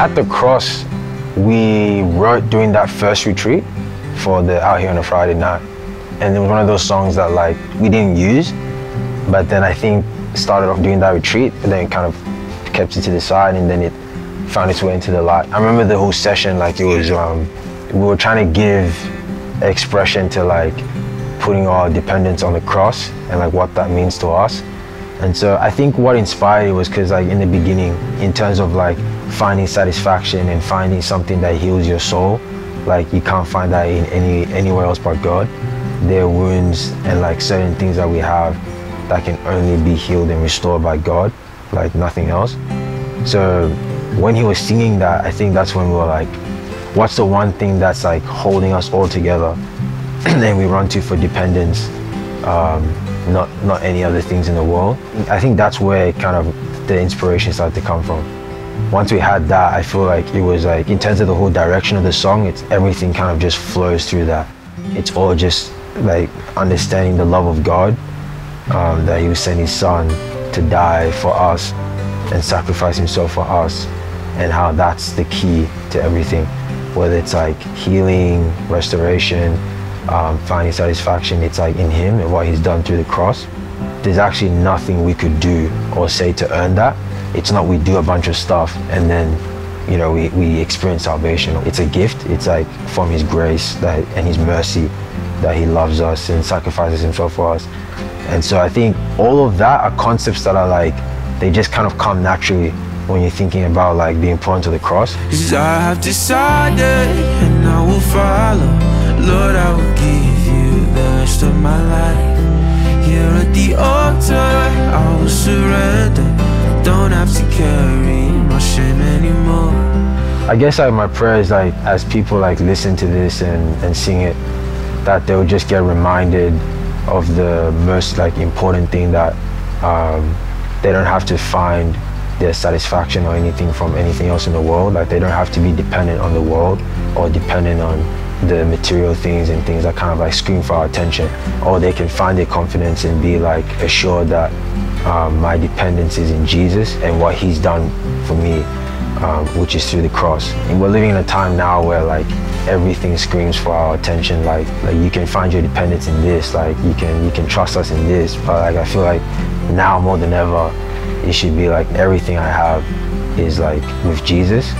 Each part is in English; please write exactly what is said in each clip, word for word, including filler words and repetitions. At the Cross, we wrote during that first retreat for the Out Here on a Friday night. And it was one of those songs that like we didn't use, but then I think started off doing that retreat, and then it kind of kept it to the side, and then it found its way into the light. I remember the whole session, like it was, um, we were trying to give expression to like putting our dependence on the cross and like what that means to us. And so I think what inspired it was because like in the beginning, in terms of like finding satisfaction and finding something that heals your soul, like you can't find that in any anywhere else but God. There are wounds and like certain things that we have that can only be healed and restored by God, like nothing else. So when he was singing that, I think that's when we were like, what's the one thing that's like holding us all together? And then we run to for dependence, um, not, not any other things in the world. I think that's where kind of the inspiration started to come from. Once we had that, I feel like it was like, in terms of the whole direction of the song, it's everything kind of just flows through that. It's all just like understanding the love of God, um, that he would send his son to die for us and sacrifice himself for us, and how that's the key to everything, whether it's like healing, restoration, um, finding satisfaction. It's like in him and what he's done through the cross. There's actually nothing we could do or say to earn that. It's not we do a bunch of stuff and then, you know, we, we experience salvation. It's a gift. It's like from his grace that, and his mercy, that he loves us and sacrifices himself for us. And so I think all of that are concepts that are like, they just kind of come naturally when you're thinking about like the importance of the cross. 'Cause I have decided and I will follow. Lord, I will give you the rest of my life. Here at the altar, I will surrender. Don't have to carry my shame anymore. I guess like my prayer is like, as people like listen to this and, and sing it, that they would just get reminded of the most like important thing, that um, they don't have to find their satisfaction or anything from anything else in the world. Like they don't have to be dependent on the world or dependent on the material things and things that kind of like scream for our attention. Or they can find their confidence and be like assured that um, my dependence is in Jesus and what he's done for me, um, which is through the cross. And we're living in a time now where like everything screams for our attention. Like, like you can find your dependence in this, like you can you can trust us in this. But like I feel like now more than ever, it should be like everything I have is like with Jesus,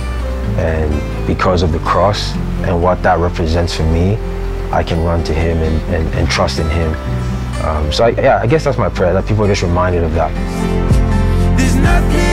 and because of the cross and what that represents for me, I can run to him and, and, and trust in him. Um, so I, yeah, I guess that's my prayer, that people are just reminded of that. There's nothing